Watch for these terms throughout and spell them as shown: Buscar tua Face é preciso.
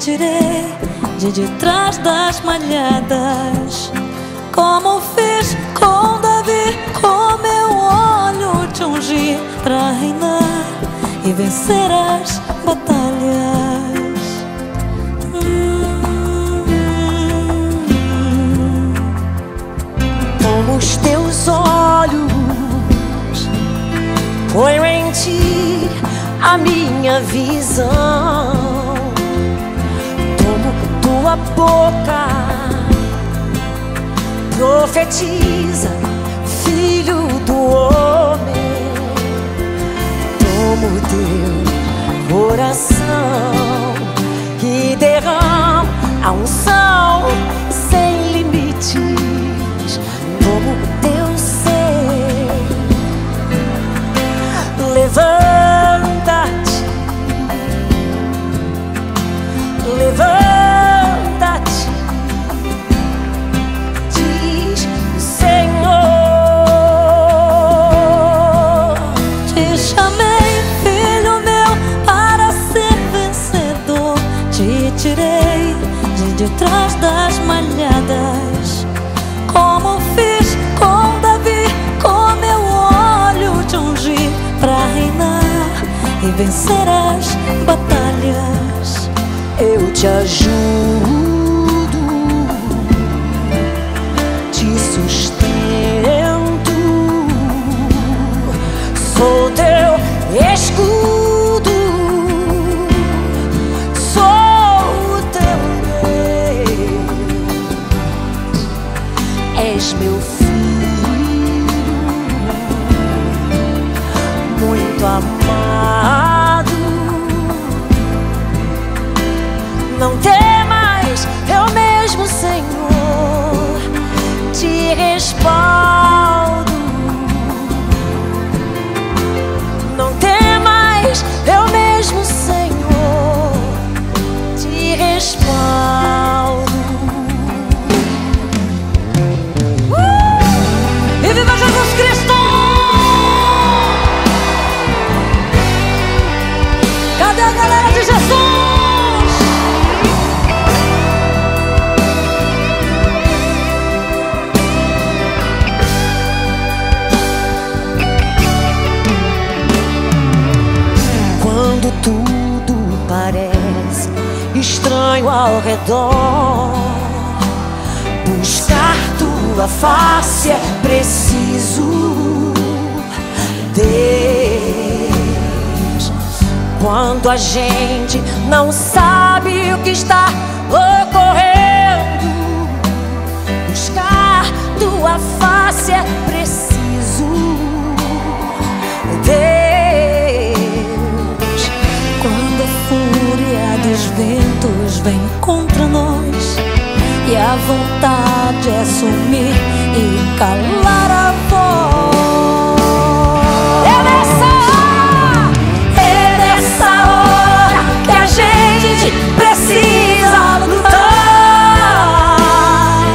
tirei de detrás das malhadas, como fiz com Davi, com meu olho te ungi pra reinar e vencer as batalhas. Com os teus olhos foi em ti a minha visão. Tua boca profetiza, filho do homem. Toma o teu coração e derrama a unção sem limites. Toma o teu ser, levanta-te, levanta-te. Tirei de detrás das malhadas, como fiz com Davi, com meu olho te ungi pra reinar e vencer as batalhas. Eu te ajudo, te sustento, sou teu escudo. És meu filho, muito amado. Não temas, eu mesmo, Senhor, te respaldo. Não temas, eu mesmo, Senhor, te respaldo. Estranho ao redor, buscar tua face é preciso. Deus, quando a gente não sabe o que está ocorrendo, buscar tua face é preciso. Deus, quando a fúria dos ventos vem contra nós e a vontade é sumir e calar a voz. É nessa hora que a gente precisa lutar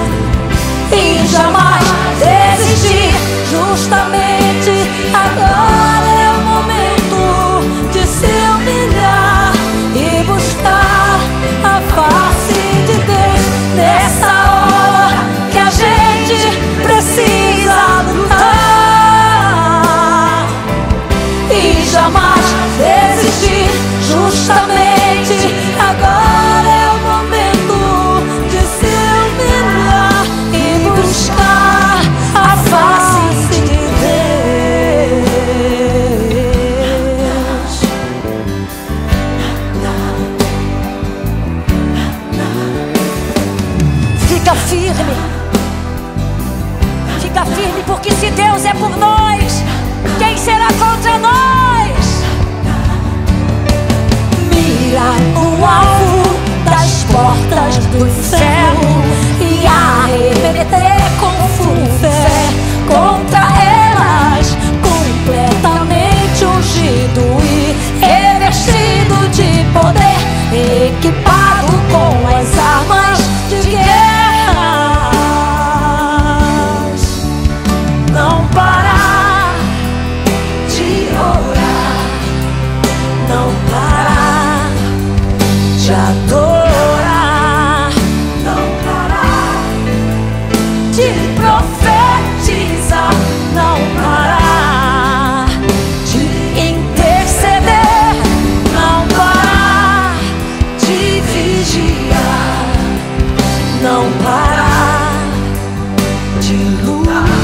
e jamais desistir. Justamente agora é o momento de se humilhar e buscar a face de Deus. Nessa hora que a gente precisa lutar e jamais desistir. Justamente agora é o momento de se humilhar e buscar a face de Deus. Fica firme, porque se Deus é por nós, quem será contra nós? Mira no alvo das portas do inferno e arremeter com fé contra elas, completamente ungido e revestido de poder, equipado com as armas de guerra. Não parar de adorar. de profetizar, não parar de interceder, não parar de vigiar, não parar de lutar.